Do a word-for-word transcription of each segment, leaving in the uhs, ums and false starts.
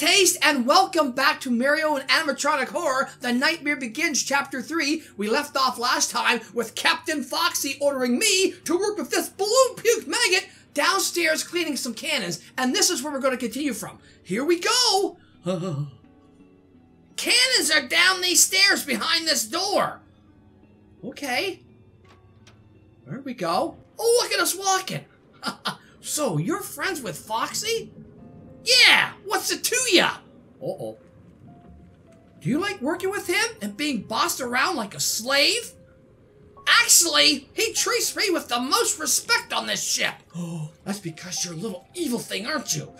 Taste, and welcome back to Mario and Animatronic Horror, The Nightmare Begins, Chapter three. We left off last time with Captain Foxy ordering me to work with this balloon puke maggot downstairs cleaning some cannons, and this is where we're going to continue from. Here we go! Cannons are down these stairs behind this door! Okay. There we go. Oh, look at us walking! So, you're friends with Foxy? Yeah! What's it to ya? Uh-oh. Do you like working with him and being bossed around like a slave? Actually, he treats me with the most respect on this ship. Oh, that's because you're a little evil thing, aren't you?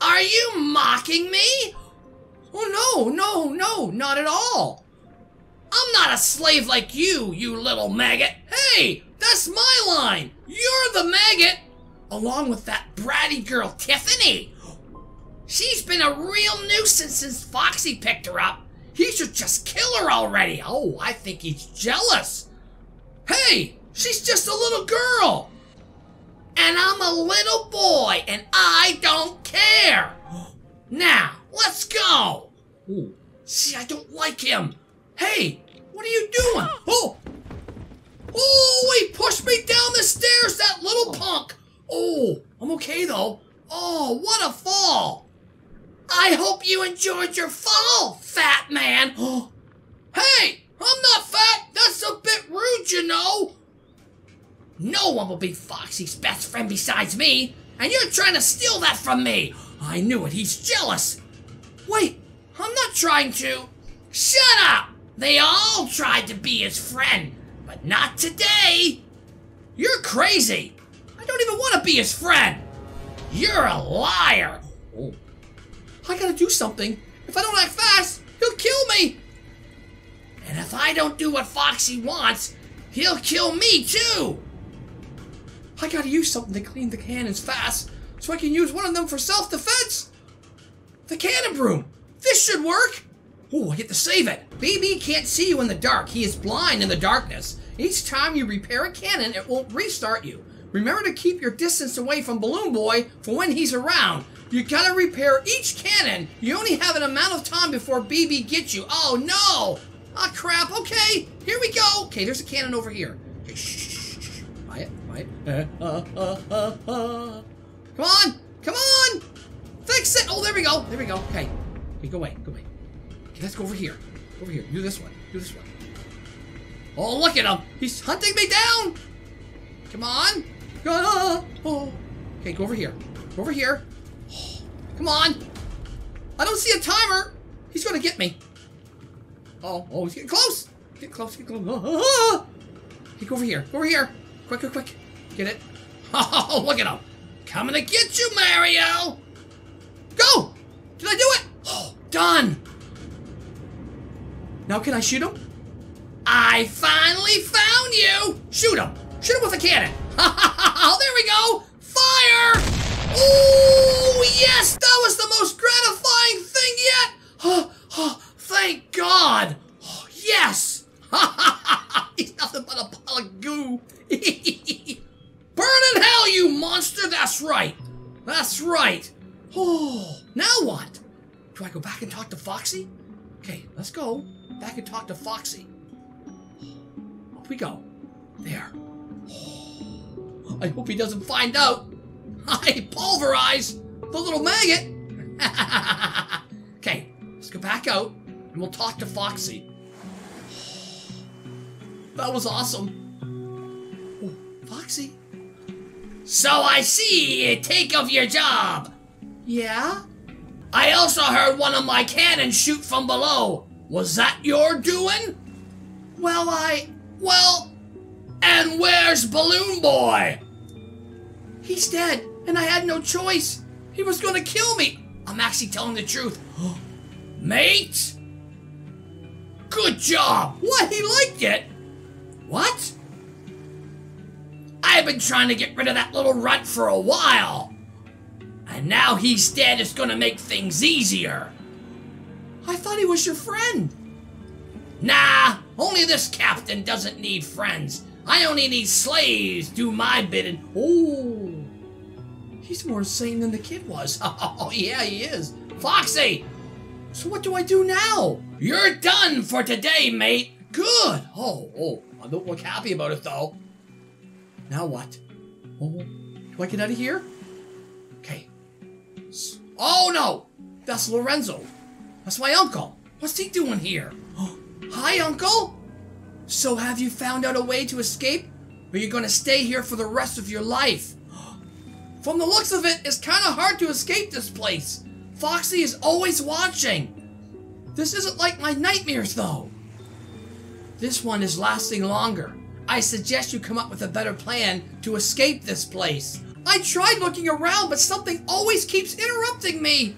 Are you mocking me? Oh, no, no, no, not at all. I'm not a slave like you, you little maggot. Hey, that's my line. You're the maggot. Along with that bratty girl, Tiffany. She's been a real nuisance since Foxy picked her up. He should just kill her already. Oh, I think he's jealous. Hey, she's just a little girl. And I'm a little boy, and I don't care. Now, let's go. Ooh. See, I don't like him. Hey, what are you doing? Oh, oh, he pushed me down the stairs, that little punk. Oh, I'm okay though. Oh, what a fall. I hope you enjoyed your fall, fat man. Oh. Hey, I'm not fat. That's a bit rude, you know. No one will be Foxy's best friend besides me. And you're trying to steal that from me. I knew it. He's jealous. Wait, I'm not trying to. Shut up. They all tried to be his friend, but not today. You're crazy. I don't even want to be his friend. You're a liar. Oh. I gotta do something. If I don't act fast, he'll kill me. And if I don't do what Foxy wants, he'll kill me too. I gotta use something to clean the cannons fast so I can use one of them for self-defense. The cannon broom. This should work. Oh, I get to save it. B B can't see you in the dark. He is blind in the darkness. Each time you repair a cannon, it won't restart you. Remember to keep your distance away from Balloon Boy for when he's around. You gotta repair each cannon. You only have an amount of time before B B gets you. Oh, no! Ah, oh, crap. Okay, here we go. Okay, there's a cannon over here. Okay, shh, shh, shh, shh. Quiet, quiet. Uh, uh, uh, uh, uh. Come on! Come on! Fix it! Oh, there we go. There we go. Okay. Okay, go away. Go away. Okay, let's go over here. Over here. Do this one. Do this one. Oh, look at him! He's hunting me down! Come on! Ah, oh. Okay, go over here. Go over here. Oh, come on. I don't see a timer. He's going to get me. Oh, oh, he's getting close. Get close. Get close. Ah. Okay, go over here. Go over here. Quick, quick, quick. Get it. Oh, look at him. Coming to get you, Mario. Go. Did I do it? Oh, done. Now can I shoot him? I finally found you. Shoot him. Shoot him with a cannon. Ha ha ha ha! There we go! Fire! Oh, yes! That was the most gratifying thing yet! Oh, oh, thank God! Oh, yes! Ha ha ha ha! He's nothing but a pile of goo! Burn in hell, you monster! That's right! That's right! Oh, now what? Do I go back and talk to Foxy? Okay, let's go back and talk to Foxy. Up we go. There. Oh. I hope he doesn't find out. I pulverized the little maggot. Okay, let's go back out and we'll talk to Foxy. That was awesome. Oh, Foxy? So I see you take off your job. Yeah? I also heard one of my cannons shoot from below. Was that your doing? Well, I... Well... And where's Balloon Boy? He's dead, and I had no choice. He was gonna kill me. I'm actually telling the truth. Mate? Good job. What? He liked it? What? I've been trying to get rid of that little runt for a while. And now he's dead, it's gonna make things easier. I thought he was your friend. Nah, only this captain doesn't need friends. I only need slaves do my bidding. Oh, He's more insane than the kid was. Oh, yeah, he is. Foxy! So what do I do now? You're done for today, mate. Good. Oh, oh, I don't look happy about it, though. Now what? Oh, do I get out of here? Okay. Oh, no! That's Lorenzo. That's my uncle. What's he doing here? Oh, hi, uncle. So have you found out a way to escape? Or you're gonna stay here for the rest of your life? From the looks of it, it's kind of hard to escape this place. Foxy is always watching. This isn't like my nightmares, though. This one is lasting longer. I suggest you come up with a better plan to escape this place. I tried looking around, but something always keeps interrupting me.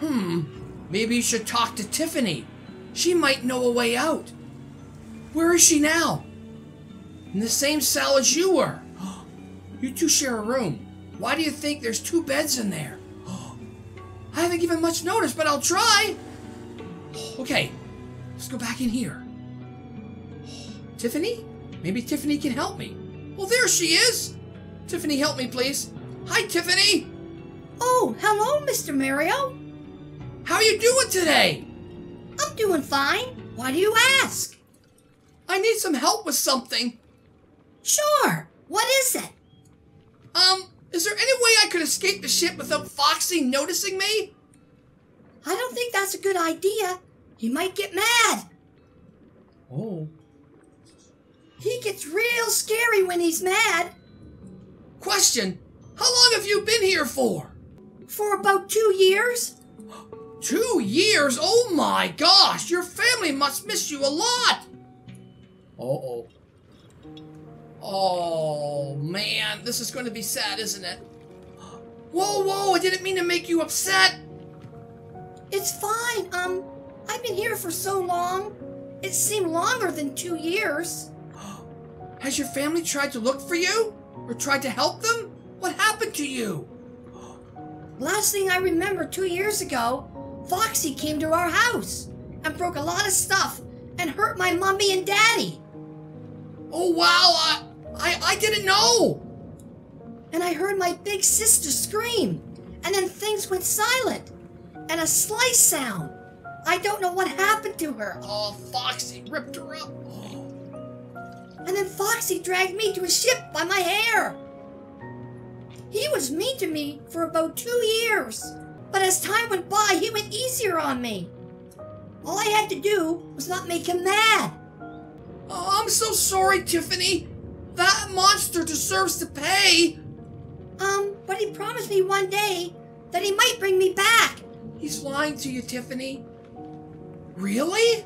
Hmm, maybe you should talk to Tiffany. She might know a way out. Where is she now? In the same cell as you were. You two share a room. Why do you think there's two beds in there? I haven't given much notice, but I'll try. Okay, let's go back in here. Tiffany? Maybe Tiffany can help me. Well, there she is. Tiffany, help me, please. Hi, Tiffany. Oh, hello, Mister Mario. How are you doing today? I'm doing fine. Why do you ask? I need some help with something. Sure. What is it? Um, is there any way I could escape the ship without Foxy noticing me? I don't think that's a good idea. He might get mad. Oh. He gets real scary when he's mad. Question, how long have you been here for? For about two years. Two years? Oh my gosh, your family must miss you a lot. Uh-oh. Oh, man, this is going to be sad, isn't it? Whoa, whoa, I didn't mean to make you upset. It's fine. Um, I've been here for so long. It seemed longer than two years. Has your family tried to look for you? Or tried to help them? What happened to you? Last thing I remember two years ago, Foxy came to our house and broke a lot of stuff and hurt my mommy and daddy. Oh, wow, I, I, I didn't know. And I heard my big sister scream, and then things went silent, and a slice sound. I don't know what happened to her. Oh, Foxy ripped her up. And then Foxy dragged me to a ship by my hair. He was mean to me for about two years, but as time went by, he went easier on me. All I had to do was not make him mad. Oh, I'm so sorry, Tiffany. That monster deserves to pay. Um, but he promised me one day that he might bring me back. He's lying to you, Tiffany. Really?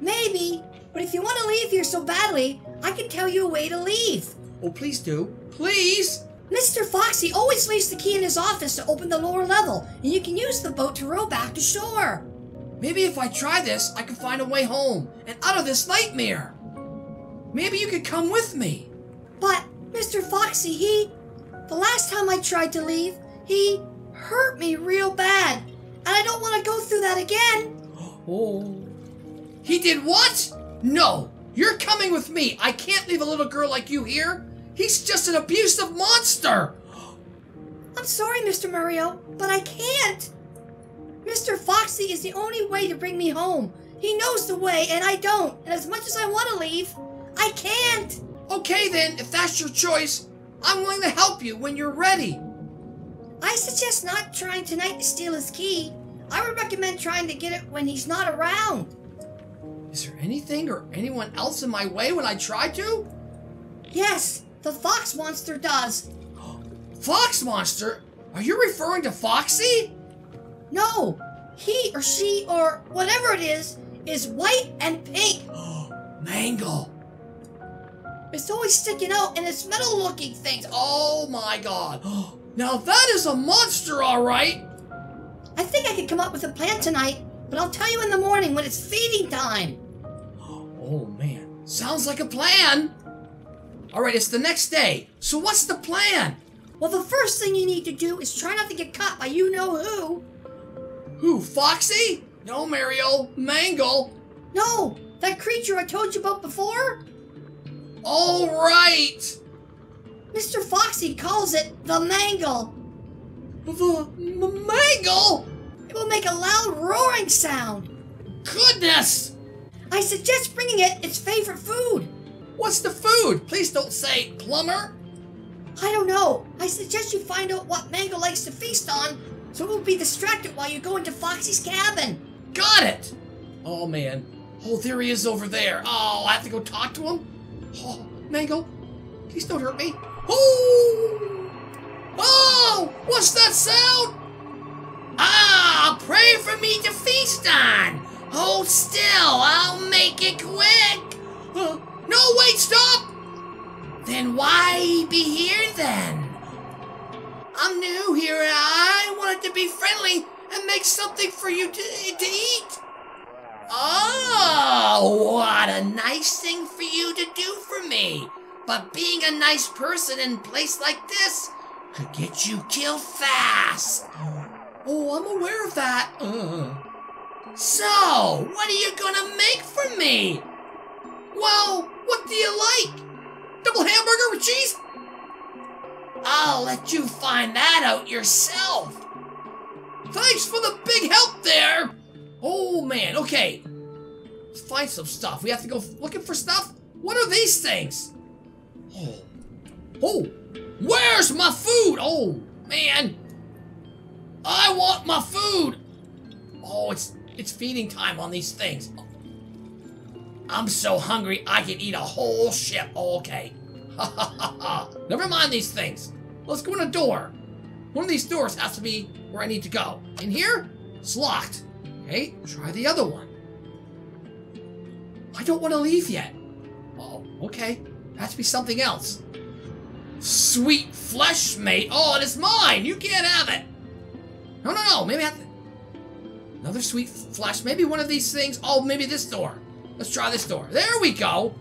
Maybe, but if you want to leave here so badly, I can tell you a way to leave. Oh, please do. Please! Mister Foxy always leaves the key in his office to open the lower level, and you can use the boat to row back to shore. Maybe if I try this, I can find a way home and out of this nightmare. Maybe you could come with me. But, Mister Foxy, he... The last time I tried to leave, he hurt me real bad, and I don't want to go through that again. Oh. He did what? No, you're coming with me. I can't leave a little girl like you here. He's just an abusive monster. I'm sorry, Mister Mario, but I can't. Mister Foxy is the only way to bring me home. He knows the way, and I don't. And as much as I want to leave, I can't. Okay, then, if that's your choice, I'm willing to help you when you're ready. I suggest not trying tonight to steal his key. I would recommend trying to get it when he's not around. Is there anything or anyone else in my way when I try to? Yes, the fox monster does. Fox monster? Are you referring to Foxy? No, he or she or whatever it is, is white and pink. Oh, Mangle. It's always sticking out in its metal looking things. Oh my god. Now that is a monster, all right. I think I could come up with a plan tonight, but I'll tell you in the morning when it's feeding time. Oh man, sounds like a plan. All right, it's the next day. So what's the plan? Well, the first thing you need to do is try not to get caught by you-know-who. Who, Foxy? No, Mario. Mangle. No, that creature I told you about before? All right. Mister Foxy calls it the Mangle. The mangle? It will make a loud roaring sound. Goodness! I suggest bringing it its favorite food. What's the food? Please don't say plumber. I don't know. I suggest you find out what Mangle likes to feast on, so it won't be distracted while you go into Foxy's cabin. Got it! Oh, man. Oh, there he is over there. Oh, I have to go talk to him? Oh, Mangle, please don't hurt me. Oh! Oh! What's that sound? Ah! Pray for me to feast on! Hold still! I'll make it quick! Uh, no, wait, stop! Then why be here then? I'm new here and I wanted to be friendly and make something for you to, to eat. Oh, what a nice thing for you to do for me. But being a nice person in a place like this could get you killed fast. Oh, I'm aware of that. Uh. So, what are you gonna make for me? Well, what do you like? Double hamburger with cheese? I'll let you find that out yourself. Thanks for the big help there. Oh, man. Okay. Let's find some stuff. We have to go looking for stuff? What are these things? Oh. Oh. Where's my food? Oh, man. I want my food. Oh, it's it's feeding time on these things. Oh. I'm so hungry, I could eat a whole ship. Oh, okay. Ha ha ha ha. Never mind these things. Let's go in a door. One of these doors has to be where I need to go. In here? It's locked. Okay, try the other one. I don't want to leave yet. Oh, okay. Has to be something else. Sweet flesh, mate. Oh, and it's mine. You can't have it. No, no, no. Maybe I have to... another sweet flesh. Maybe one of these things. Oh, maybe this door. Let's try this door. There we go.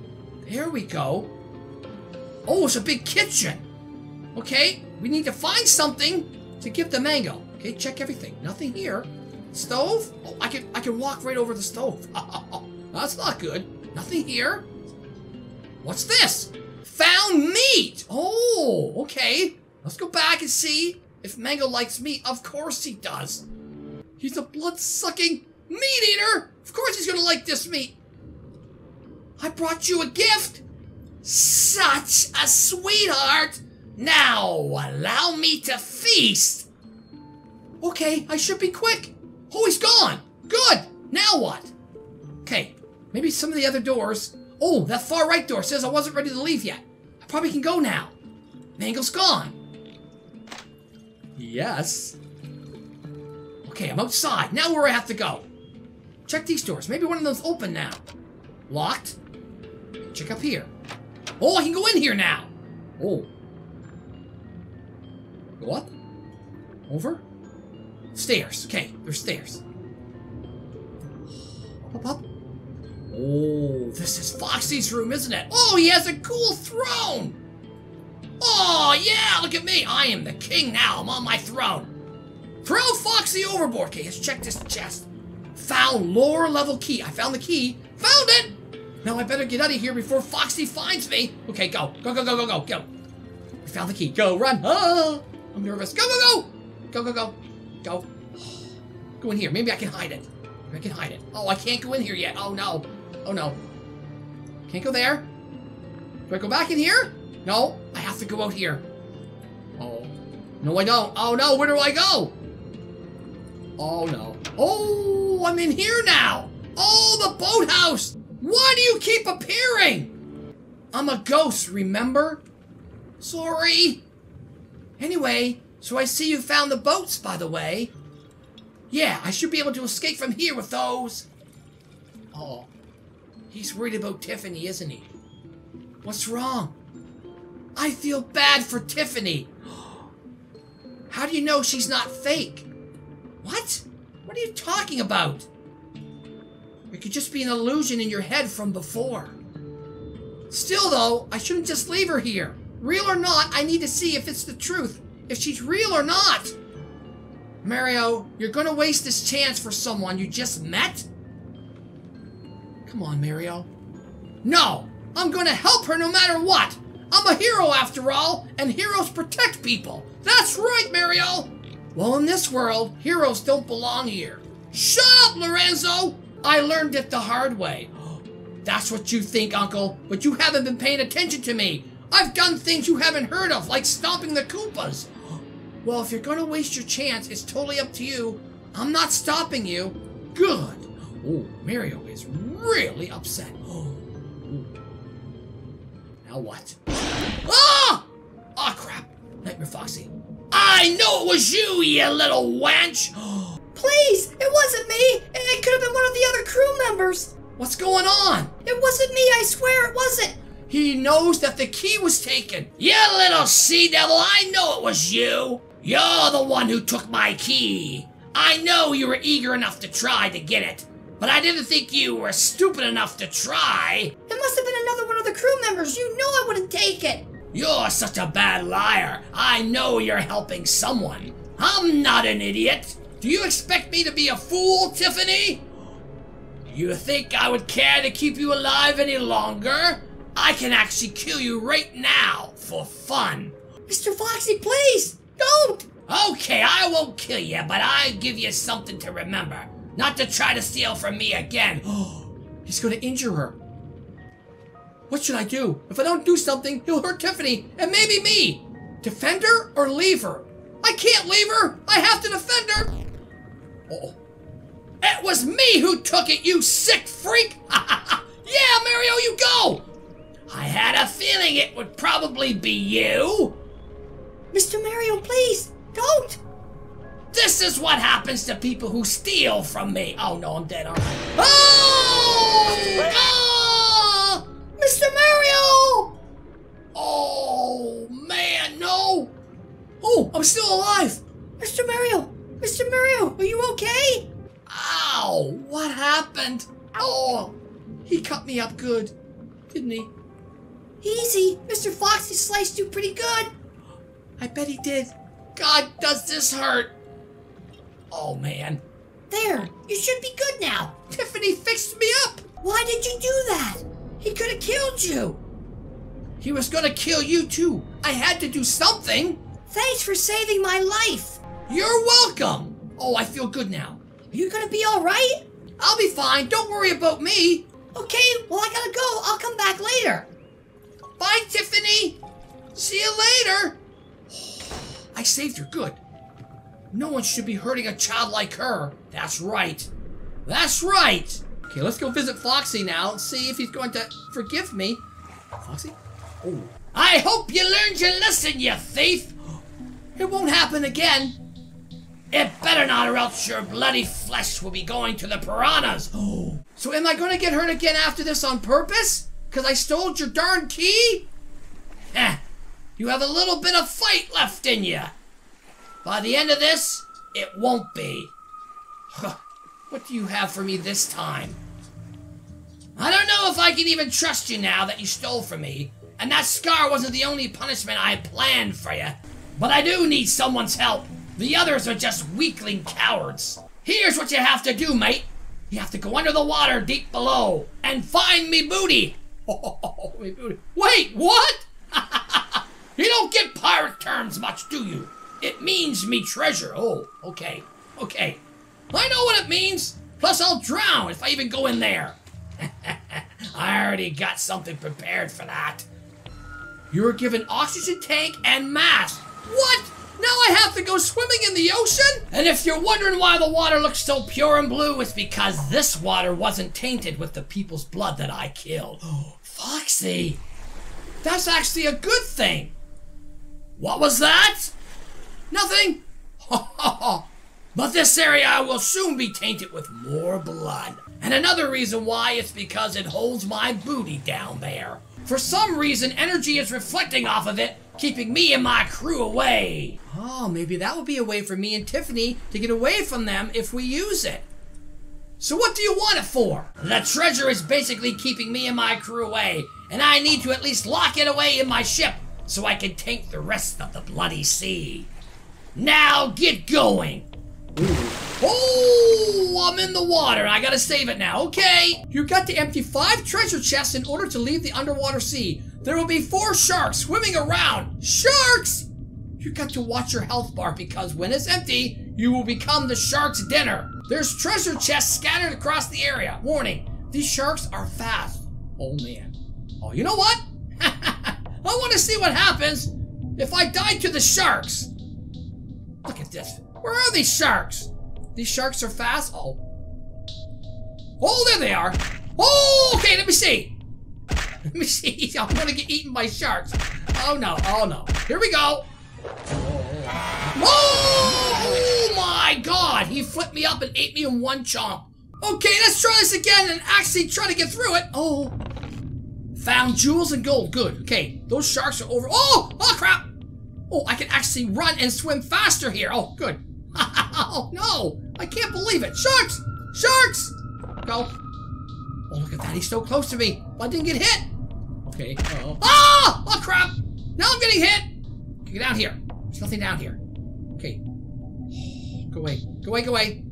There we go. Oh, it's a big kitchen. Okay, we need to find something to give the mango. Okay, check everything. Nothing here. Stove? Oh, I can I can walk right over the stove. Oh, oh, oh. That's not good. Nothing here. What's this? Found meat. Oh, okay. Let's go back and see if Mango likes meat. Of course he does. He's a blood-sucking meat eater. Of course he's gonna like this meat. I brought you a gift! Such a sweetheart! Now, allow me to feast! Okay, I should be quick. Oh, he's gone! Good! Now what? Okay, maybe some of the other doors... Oh, that far right door says I wasn't ready to leave yet. I probably can go now. Mangle's gone. Yes. Okay, I'm outside. Now where I have to go. Check these doors. Maybe one of them's open now. Locked. Check up here. Oh, I can go in here now. Oh. Go up. Over. Stairs. Okay, there's stairs. Up, up, up. Oh, this is Foxy's room, isn't it? Oh, he has a cool throne. Oh, yeah, look at me. I am the king now. I'm on my throne. Throw Foxy overboard. Okay, let's check this chest. Found lower level key. I found the key. Found it! Now I better get out of here before Foxy finds me. Okay, go. Go, go, go, go, go, go. I found the key. Go, run. Oh, I'm nervous. Go, go, go. Go, go, go. Go. Go in here. Maybe I can hide it. Maybe I can hide it. Oh, I can't go in here yet. Oh, no. Oh, no. Can't go there. Do I go back in here? No. I have to go out here. Oh. No, I don't. Oh, no. Where do I go? Oh, no. Oh, I'm in here now. Oh, the boathouse! Why do you keep appearing? I'm a ghost, remember? Sorry. Anyway, so I see you found the boats, by the way. Yeah, I should be able to escape from here with those. Oh, he's worried about Tiffany, isn't he? What's wrong? I feel bad for Tiffany. How do you know she's not fake? What? What are you talking about? It could just be an illusion in your head from before. Still, though, I shouldn't just leave her here. Real or not, I need to see if it's the truth. If she's real or not. Mario, you're going to waste this chance for someone you just met? Come on, Mario. No! I'm going to help her no matter what! I'm a hero after all, and heroes protect people! That's right, Mario! Well, in this world, heroes don't belong here. Shut up, Lorenzo! I learned it the hard way. That's what you think, Uncle, but you haven't been paying attention to me. I've done things you haven't heard of, like stomping the Koopas. Well, if you're going to waste your chance, it's totally up to you. I'm not stopping you. Good. Oh, Mario is really upset. Oh. Now what? Ah! Ah, crap. Nightmare Foxy. I know it was you, you little wench. Please, it wasn't me. It could have been one of the other crew members. What's going on? It wasn't me, I swear it wasn't. He knows that the key was taken. You little sea devil, I know it was you. You're the one who took my key. I know you were eager enough to try to get it, but I didn't think you were stupid enough to try. It must have been another one of the crew members. You know I wouldn't take it. You're such a bad liar. I know you're helping someone. I'm not an idiot. Do you expect me to be a fool, Tiffany? You think I would care to keep you alive any longer? I can actually kill you right now for fun. Mister Foxy, please, don't! Okay, I won't kill you, but I'll give you something to remember. Not to try to steal from me again. He's gonna injure her. What should I do? If I don't do something, he'll hurt Tiffany and maybe me. Defend her or leave her? I can't leave her! I have to defend her! Uh-oh. It was me who took it, you sick freak! Yeah, Mario, you go! I had a feeling it would probably be you. Mister Mario, please, don't! This is what happens to people who steal from me. Oh, no, I'm dead, aren't I? Oh! Ah! Mister Mario! Oh, man, no! Oh, I'm still alive! Mister Mario! Mister Mario, are you okay? Ow! What happened? Oh! He cut me up good, didn't he? Easy! Mister Foxy sliced you pretty good! I bet he did. God, does this hurt! Oh, man. There! You should be good now! Tiffany fixed me up! Why did you do that? He could have killed you! He was gonna kill you, too! I had to do something! Thanks for saving my life! You're welcome! Oh, I feel good now. Are you gonna be alright? I'll be fine. Don't worry about me. Okay, well, I gotta go. I'll come back later. Bye, Tiffany! See you later! I saved her. Good. No one should be hurting a child like her. That's right. That's right! Okay, let's go visit Foxy now and see if he's going to forgive me. Foxy? Oh. I hope you learned your lesson, you thief! It won't happen again. It better not, or else your bloody flesh will be going to the piranhas. Oh. So am I going to get hurt again after this on purpose? Because I stole your darn key? Heh. You have a little bit of fight left in you. By the end of this, it won't be. Huh. What do you have for me this time? I don't know if I can even trust you now that you stole from me. And that scar wasn't the only punishment I planned for you. But I do need someone's help. The others are just weakling cowards. Here's what you have to do, mate. You have to go under the water deep below and find me booty. Oh, me booty. Wait, what? You don't get pirate terms much, do you? It means me treasure. Oh, okay. Okay. I know what it means. Plus, I'll drown if I even go in there. I already got something prepared for that. You were given oxygen tank and mask. What? Now I have to go swimming in the ocean? And if you're wondering why the water looks so pure and blue, it's because this water wasn't tainted with the people's blood that I killed. Oh, Foxy, that's actually a good thing. What was that? Nothing. But this area will soon be tainted with more blood. And another reason why is because it holds my booty down there. For some reason, energy is reflecting off of it, keeping me and my crew away. Oh, maybe that would be a way for me and Tiffany to get away from them if we use it. So what do you want it for? The treasure is basically keeping me and my crew away, and I need to at least lock it away in my ship so I can tank the rest of the bloody sea. Now get going. Ooh. Oh, I'm in the water. I gotta save it now. Okay. You've got to empty five treasure chests in order to leave the underwater sea. There will be four sharks swimming around. Sharks? You got to watch your health bar because when it's empty, you will become the shark's dinner. There's treasure chests scattered across the area. Warning, these sharks are fast. Oh man. Oh, you know what? I want to see what happens if I die to the sharks. Look at this. Where are these sharks? These sharks are fast. Oh. Oh, there they are. Oh, okay, let me see. Let me see. I'm going to get eaten by sharks. Oh no, oh no. Here we go. Oh, oh my god, he flipped me up and ate me in one chomp. Okay, let's try this again and actually try to get through it. Oh, found jewels and gold. Good. Okay, those sharks are over. Oh, oh crap. Oh, I can actually run and swim faster here. Oh, good. Oh no, I can't believe it. Sharks, sharks. Go. Oh, look at that. He's so close to me. I didn't get hit. Okay. Uh-oh. Oh, oh crap. Now I'm getting hit. Get down here. There's nothing down here. Okay. Go away. Go away, go away.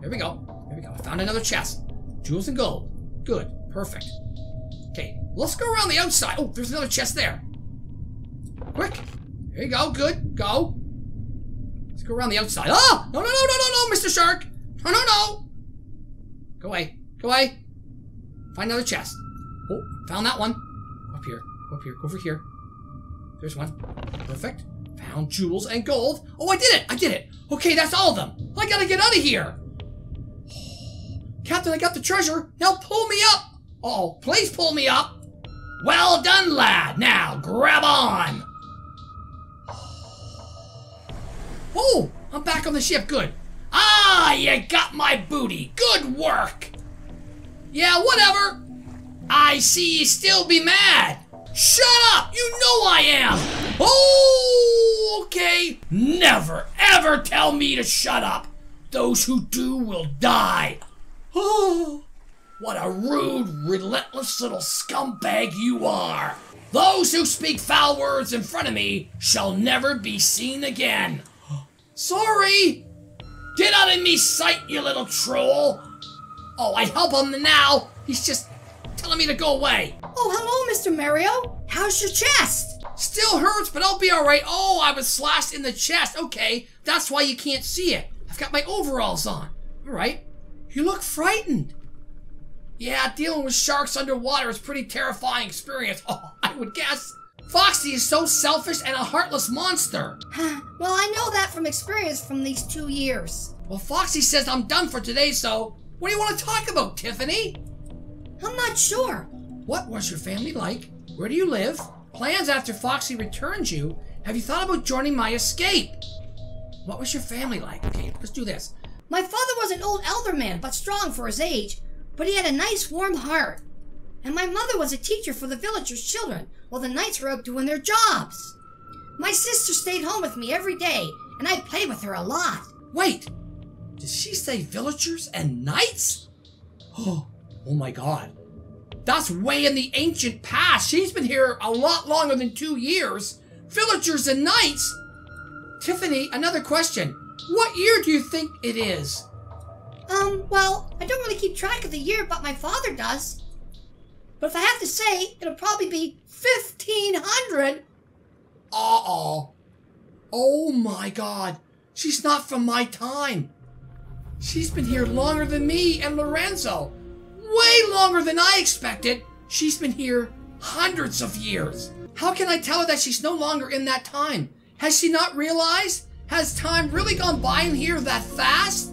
There we go. There we go. I found another chest. Jewels and gold. Good. Perfect. Okay. Let's go around the outside. Oh, there's another chest there. Quick. There you go. Good. Go. Let's go around the outside. Ah! No, no, no, no, no, no, Mister Shark. No, no, no. Go away. Go away. Find another chest. Oh, found that one. Up here. Up here. Over here. There's one. Perfect. Found jewels and gold. Oh, I did it! I did it! Okay, that's all of them. I gotta get out of here. Captain, I got the treasure. Now pull me up. Oh, please pull me up. Well done, lad. Now, grab on. Oh, I'm back on the ship. Good. Ah, you got my booty. Good work. Yeah, whatever. I see you still be mad. Shut up! You know I am! Oh, okay. Never, ever tell me to shut up. Those who do will die. Oh, what a rude, relentless little scumbag you are. Those who speak foul words in front of me shall never be seen again. Sorry. Get out of me sight, you little troll. Oh, I help him now. He's just telling me to go away. Oh, hello, Mister Mario. How's your chest? Still hurts, but I'll be all right. Oh, I was slashed in the chest. Okay, that's why you can't see it. I've got my overalls on. All right. You look frightened. Yeah, dealing with sharks underwater is a pretty terrifying experience. Oh, I would guess. Foxy is so selfish and a heartless monster. Well, I know that from experience from these two years. Well, Foxy says I'm done for today, so what do you want to talk about, Tiffany? I'm not sure. What was your family like? Where do you live? Plans after Foxy returns you? Have you thought about joining my escape? What was your family like? Okay, let's do this. My father was an old elder man, but strong for his age, but he had a nice warm heart. And my mother was a teacher for the villagers' children, while the knights were out doing their jobs. My sister stayed home with me every day, and I played with her a lot. Wait, did she say villagers and knights? Oh, oh my god. That's way in the ancient past. She's been here a lot longer than two years. Villagers and knights. Tiffany, another question. What year do you think it is? Um, well, I don't really keep track of the year, but my father does. But if I have to say, it'll probably be fifteen hundred. Uh-oh. Oh my god. She's not from my time. She's been here longer than me and Lorenzo. Way longer than I expected. She's been here hundreds of years. How can I tell her that she's no longer in that time? Has she not realized? Has time really gone by in here that fast?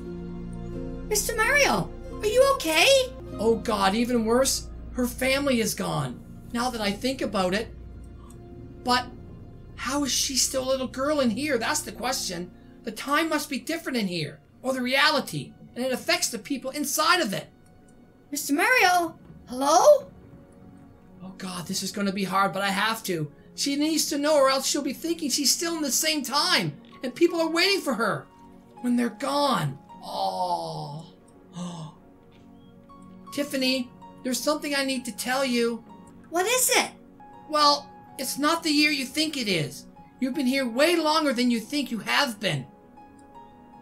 Mister Mario, are you okay? Oh god, even worse, her family is gone. Now that I think about it. But how is she still a little girl in here? That's the question. The time must be different in here, or the reality, and it affects the people inside of it. Mister Mario, hello? Oh god, this is going to be hard, but I have to. She needs to know or else she'll be thinking she's still in the same time. And people are waiting for her when they're gone. Oh. Oh. Tiffany, there's something I need to tell you. What is it? Well, it's not the year you think it is. You've been here way longer than you think you have been.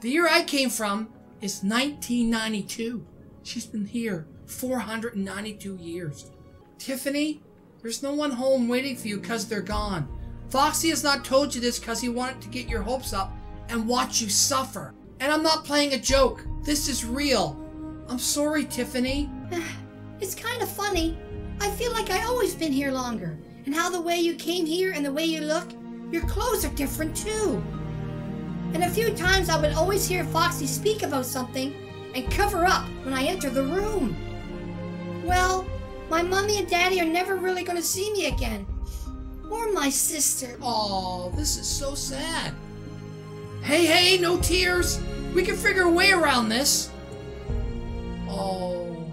The year I came from is nineteen ninety-two. She's been here four hundred ninety-two years. Tiffany, there's no one home waiting for you because they're gone. Foxy has not told you this because he wanted to get your hopes up and watch you suffer. And I'm not playing a joke. This is real. I'm sorry, Tiffany. It's kind of funny. I feel like I always been here longer. And how the way you came here and the way you look, your clothes are different too. And a few times I would always hear Foxy speak about something and cover up when I enter the room. Well, my mommy and daddy are never really going to see me again. Or my sister. Oh, this is so sad. Hey, hey, no tears. We can figure a way around this. Oh.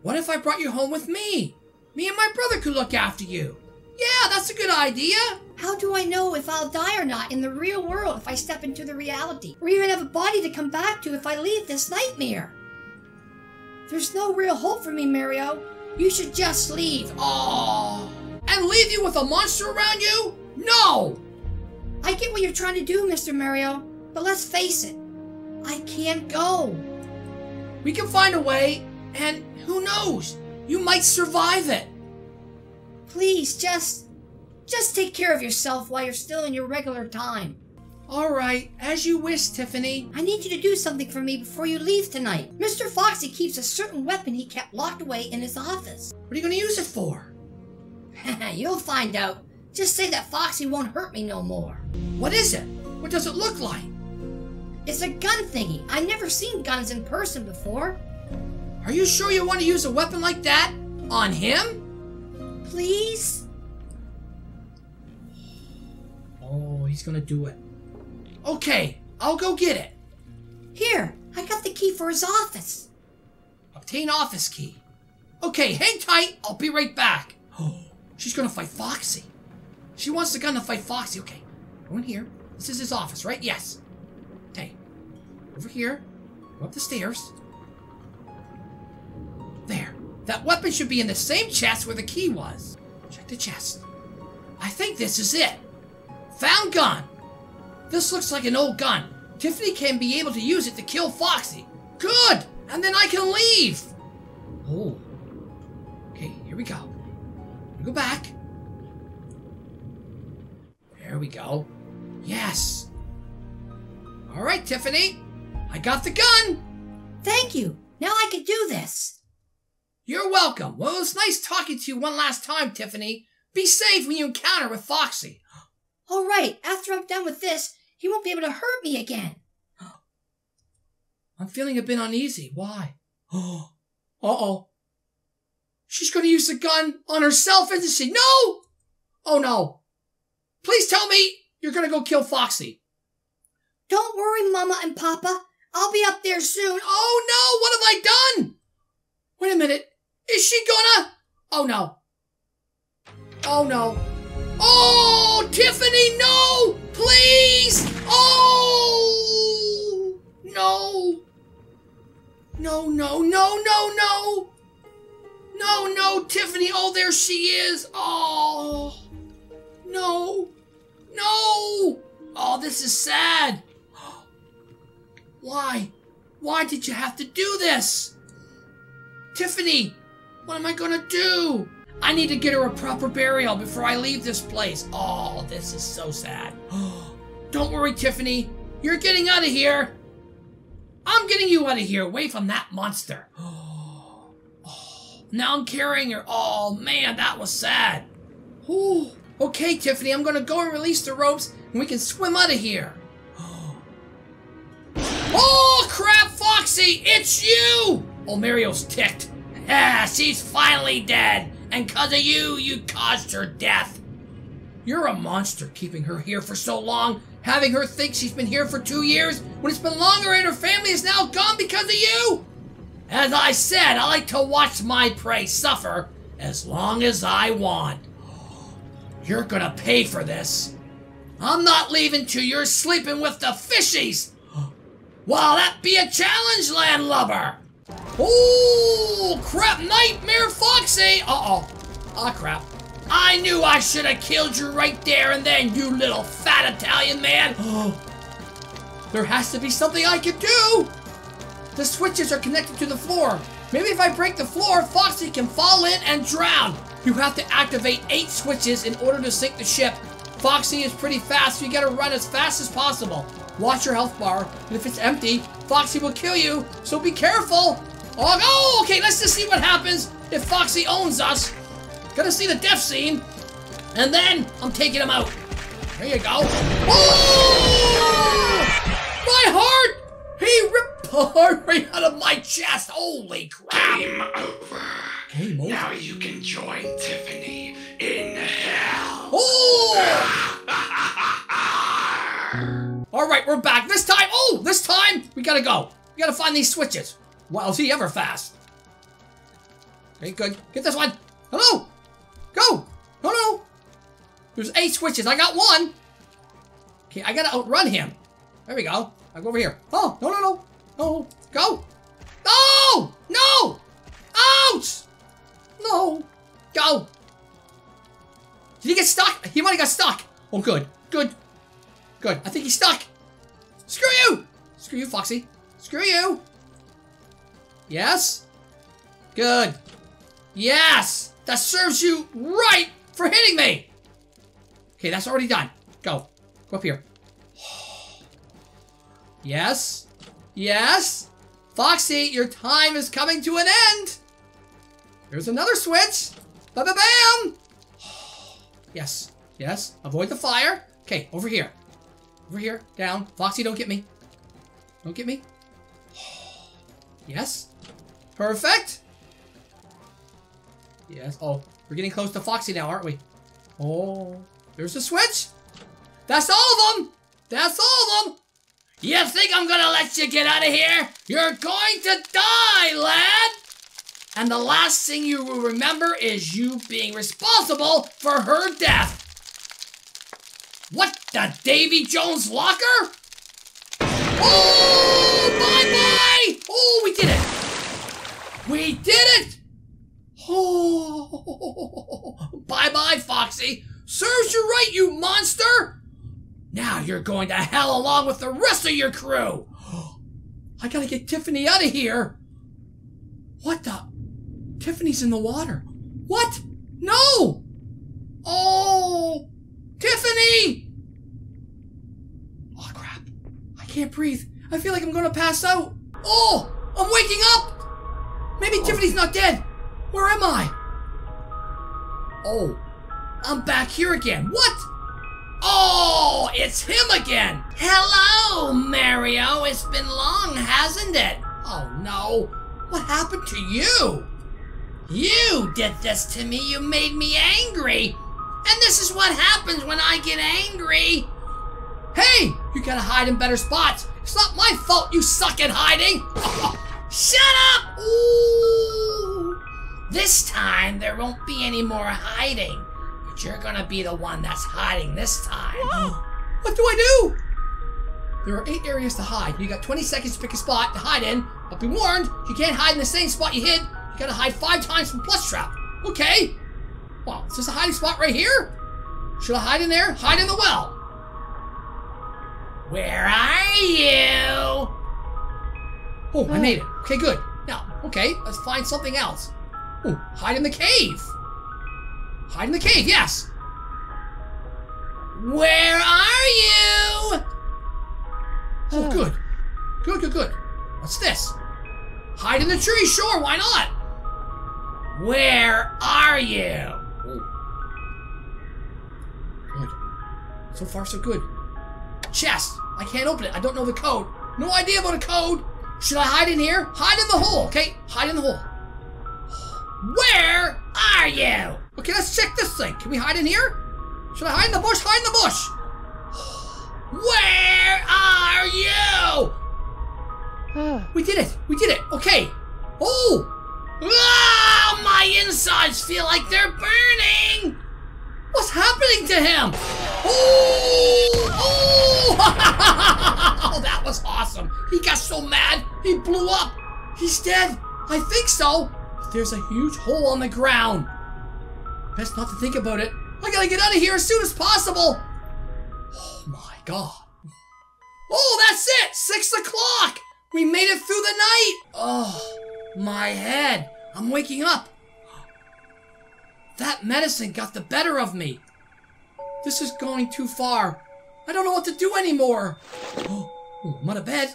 What if I brought you home with me? Me and my brother could look after you. Yeah, that's a good idea. How do I know if I'll die or not in the real world if I step into the reality? Or even have a body to come back to if I leave this nightmare? There's no real hope for me, Mario. You should just leave. Oh. And leave you with a monster around you? No! I get what you're trying to do, Mister Mario, but let's face it, I can't go. We can find a way, and who knows? You might survive it. Please, just, just take care of yourself while you're still in your regular time. All right, as you wish, Tiffany. I need you to do something for me before you leave tonight. Mister Foxy keeps a certain weapon he kept locked away in his office. What are you going to use it for? You'll find out. Just say that Foxy won't hurt me no more. What is it? What does it look like? It's a gun thingy. I've never seen guns in person before. Are you sure you want to use a weapon like that on him? Please? Oh, he's gonna do it. Okay, I'll go get it. Here, I got the key for his office. Obtain office key. Okay, hang tight. I'll be right back. Oh, she's gonna fight Foxy. She wants the gun to fight Foxy. Okay, go in here. This is his office, right? Yes. Okay. Over here. Go up the stairs. There. That weapon should be in the same chest where the key was. Check the chest. I think this is it. Found gun. This looks like an old gun. Tiffany can be able to use it to kill Foxy. Good! And then I can leave! Oh. Okay, here we go. Go back. There we go. Yes. All right, Tiffany. I got the gun. Thank you. Now I can do this. You're welcome. Well, it was nice talking to you one last time, Tiffany. Be safe when you encounter with Foxy. All right. After I'm done with this, he won't be able to hurt me again. I'm feeling a bit uneasy. Why? Oh. Uh-oh. She's going to use the gun on herself, isn't she? No! Oh, no. Please tell me you're going to go kill Foxy. Don't worry, Mama and Papa. I'll be up there soon. Oh, no! What have I done? Wait a minute. Is she gonna? Oh, no. Oh, no. Oh, Tiffany, no! Please! Oh! No. No, no, no, no, no. No, no, Tiffany. Oh, there she is. Oh, no, no. Oh, this is sad. Why? Why did you have to do this? Tiffany, what am I going to do? I need to get her a proper burial before I leave this place. Oh, this is so sad. Don't worry, Tiffany. You're getting out of here. I'm getting you out of here, away from that monster. Now I'm carrying her. Oh, man, that was sad. Whew. Okay, Tiffany, I'm going to go and release the ropes, and we can swim out of here. Oh, crap, Foxy, it's you! Oh, Mario's ticked. Yeah, she's finally dead, and because of you, you caused her death. You're a monster keeping her here for so long, having her think she's been here for two years, when it's been longer and her family is now gone because of you. As I said, I like to watch my prey suffer as long as I want. You're gonna pay for this. I'm not leaving till you're sleeping with the fishies. Well, that be a challenge, landlubber. Oh, crap, Nightmare Foxy. Uh-oh. Ah, oh, crap. I knew I should have killed you right there and then, you little fat Italian man. There has to be something I can do. The switches are connected to the floor. Maybe if I break the floor, Foxy can fall in and drown. You have to activate eight switches in order to sink the ship. Foxy is pretty fast, so you gotta run as fast as possible. Watch your health bar, and if it's empty, Foxy will kill you, so be careful! Oh, okay, let's just see what happens if Foxy owns us. Gonna see the death scene, and then I'm taking him out. There you go. Oh! My heart! He ripped the heart right out of my chest. Holy crap! Game over. Game over. Now you can join Tiffany in hell. Oh! All right, we're back. This time, oh, this time we gotta go. We gotta find these switches. Wow, is he ever fast? Okay, good. Get this one. Hello. Go. No, no. There's eight switches. I got one. Okay, I gotta outrun him. There we go. I'll go over here. Oh, no, no, no. No. Go. No! No! Ouch! No. Go. Did he get stuck? He might have got stuck. Oh, good. Good. Good. I think he's stuck. Screw you! Screw you, Foxy. Screw you. Yes? Good. Yes! That serves you right for hitting me! Okay, that's already done. Go. Go up here. Yes. Yes. Foxy, your time is coming to an end. There's another switch. Ba-ba-bam. Yes. Yes. Avoid the fire. Okay, over here. Over here. Down. Foxy, don't get me. Don't get me. Yes. Perfect. Yes. Oh, we're getting close to Foxy now, aren't we? Oh, there's the switch. That's all of them. That's all of them. You think I'm gonna let you get out of here? You're going to die, lad! And the last thing you will remember is you being responsible for her death. What, the Davy Jones locker? Oh, bye-bye! Oh, we did it! We did it! Oh, bye-bye, Foxy. Serves you right, you monster! Now you're going to hell along with the rest of your crew. I gotta get Tiffany out of here. What the? Tiffany's in the water. What? No! Oh, Tiffany! Oh, crap. I can't breathe. I feel like I'm gonna pass out. Oh, I'm waking up. Maybe oh. Tiffany's not dead. Where am I? Oh, I'm back here again. What? Oh, it's him again! Hello, Mario. It's been long, hasn't it? Oh, no. What happened to you? You did this to me. You made me angry. And this is what happens when I get angry. Hey, you gotta hide in better spots. It's not my fault you suck at hiding. Shut up! Ooh. This time, there won't be any more hiding. You're gonna be the one that's hiding this time. Whoa. What do I do? There are eight areas to hide. You got twenty seconds to pick a spot to hide in, but be warned, you can't hide in the same spot you hid. You gotta hide five times from Plus Trap. Okay. Wow, is this a hiding spot right here? Should I hide in there? Hide in the well. Where are you? Oh, I made it. Okay, good. Now, okay, let's find something else. Oh, hide in the cave. Hide in the cave, yes! Where are you? Oh, good. Good, good, good. What's this? Hide in the tree, sure, why not? Where are you? Good. So far, so good. Chest. I can't open it. I don't know the code. No idea about a code. Should I hide in here? Hide in the hole, okay? Hide in the hole. Where are you? Okay, let's check this thing. Can we hide in here? Should I hide in the bush? Hide in the bush. Where are you? We did it. We did it. Okay. Oh. Oh, my insides feel like they're burning. What's happening to him? Oh. Oh. That was awesome. He got so mad. He blew up. He's dead. I think so. But there's a huge hole on the ground. Best not to think about it. I gotta get out of here as soon as possible. Oh my god. Oh, that's it! Six o'clock! We made it through the night! Oh, my head. I'm waking up. That medicine got the better of me. This is going too far. I don't know what to do anymore. Oh, I'm out of bed.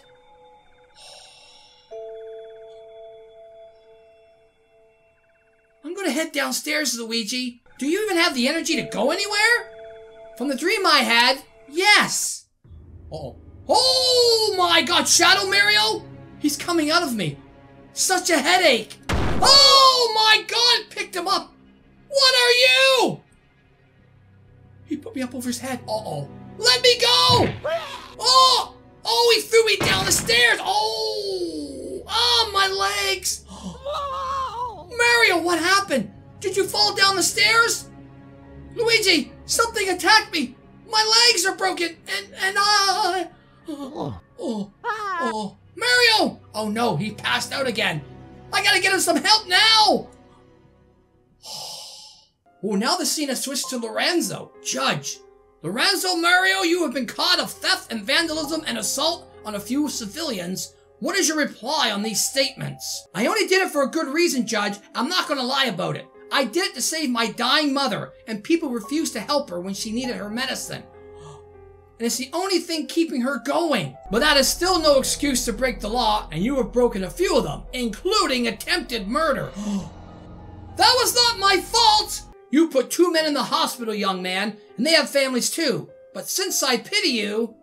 I'm gonna head downstairs, Luigi. Do you even have the energy to go anywhere? From the dream I had, yes. Uh-oh. Oh my God, Shadow Mario! He's coming out of me. Such a headache. Oh my God, picked him up. What are you? He put me up over his head. Uh-oh. Let me go! Oh! Oh, he threw me down the stairs! Oh! Oh, my legs! Mario, what happened? Did you fall down the stairs? Luigi, something attacked me! My legs are broken! And, and, uh... Oh, oh, oh. Mario! Oh no, he passed out again. I gotta get him some help now! Oh, now the scene has switched to Lorenzo, Judge. Lorenzo Mario, you have been caught of theft and vandalism and assault on a few civilians. What is your reply on these statements? I only did it for a good reason, Judge. I'm not gonna lie about it. I did it to save my dying mother, and people refused to help her when she needed her medicine. And it's the only thing keeping her going. But that is still no excuse to break the law, and you have broken a few of them, including attempted murder. That was not my fault! You put two men in the hospital, young man, and they have families too. But since I pity you,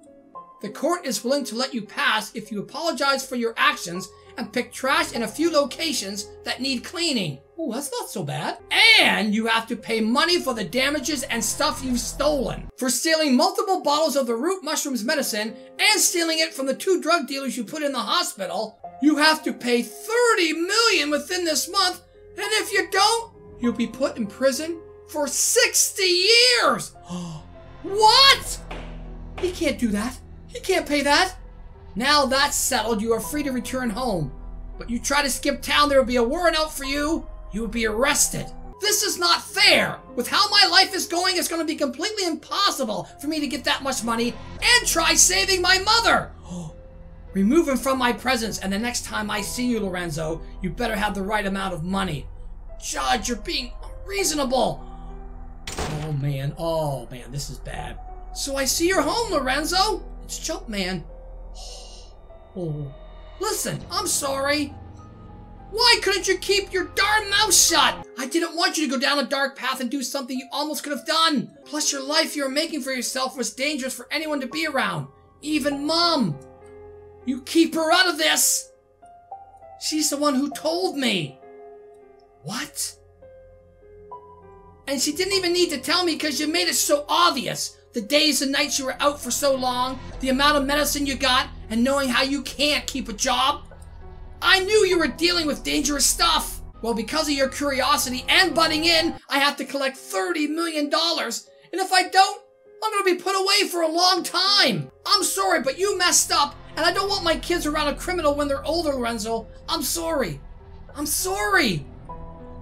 the court is willing to let you pass if you apologize for your actions and pick trash in a few locations that need cleaning. Oh, that's not so bad. And you have to pay money for the damages and stuff you've stolen. For stealing multiple bottles of the root mushroom's medicine and stealing it from the two drug dealers you put in the hospital, you have to pay thirty million dollars within this month, and if you don't, you'll be put in prison for sixty years! What?! He can't do that. He can't pay that. Now that's settled, you are free to return home. But you try to skip town, there will be a warrant out for you. You will be arrested. This is not fair. With how my life is going, it's going to be completely impossible for me to get that much money and try saving my mother. Remove him from my presence, and the next time I see you, Lorenzo, you better have the right amount of money. Judge, you're being unreasonable. Oh man, oh man, this is bad. So I see you're home, Lorenzo. It's Jumpman. Oh, listen, I'm sorry. Why couldn't you keep your darn mouth shut? I didn't want you to go down a dark path and do something you almost could have done. Plus, your life you were making for yourself was dangerous for anyone to be around, even Mom. You keep her out of this. She's the one who told me. What? And she didn't even need to tell me because you made it so obvious. The days and nights you were out for so long, the amount of medicine you got, and knowing how you can't keep a job. I knew you were dealing with dangerous stuff. Well, because of your curiosity and butting in, I have to collect thirty million dollars. And if I don't, I'm going to be put away for a long time. I'm sorry, but you messed up, and I don't want my kids around a criminal when they're older, Lorenzo. I'm sorry. I'm sorry.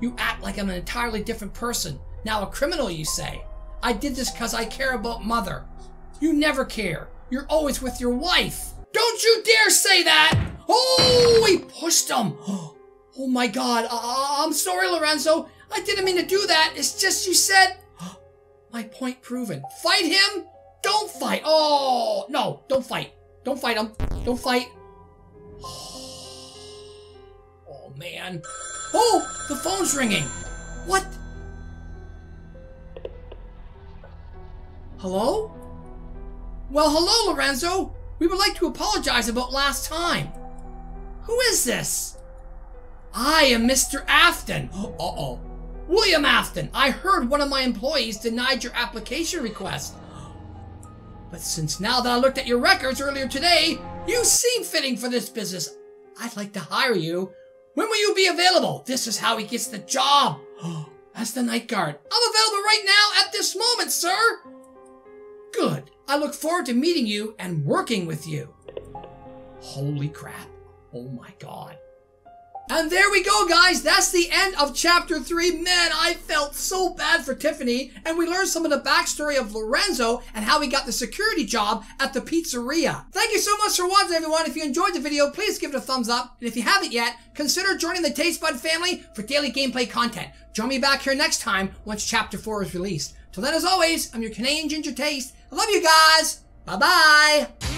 You act like I'm an entirely different person. Now a criminal, you say. I did this because I care about Mother. You never care. You're always with your wife. Don't you dare say that! Oh, he pushed him. Oh my God. Uh, I'm sorry, Lorenzo. I didn't mean to do that. It's just you said... My point proven. Fight him? Don't fight. Oh, no. Don't fight. Don't fight him. Don't fight. Oh, man. Oh, the phone's ringing. What? Hello? Well, hello, Lorenzo. We would like to apologize about last time. Who is this? I am Mister Afton. Uh-oh. William Afton, I heard one of my employees denied your application request. But since now that I looked at your records earlier today, you seem fitting for this business. I'd like to hire you. When will you be available? This is how he gets the job. That's the night guard. I'm available right now at this moment, sir. Good. I look forward to meeting you and working with you. Holy crap. Oh my God. And there we go, guys. That's the end of chapter three. Man, I felt so bad for Tiffany. And we learned some of the backstory of Lorenzo and how he got the security job at the pizzeria. Thank you so much for watching, everyone. If you enjoyed the video, please give it a thumbs up. And if you haven't yet, consider joining the Taste Bud family for daily gameplay content. Join me back here next time once chapter four is released. Till then, as always, I'm your Canadian Ginger Taste. I love you guys. Bye-bye.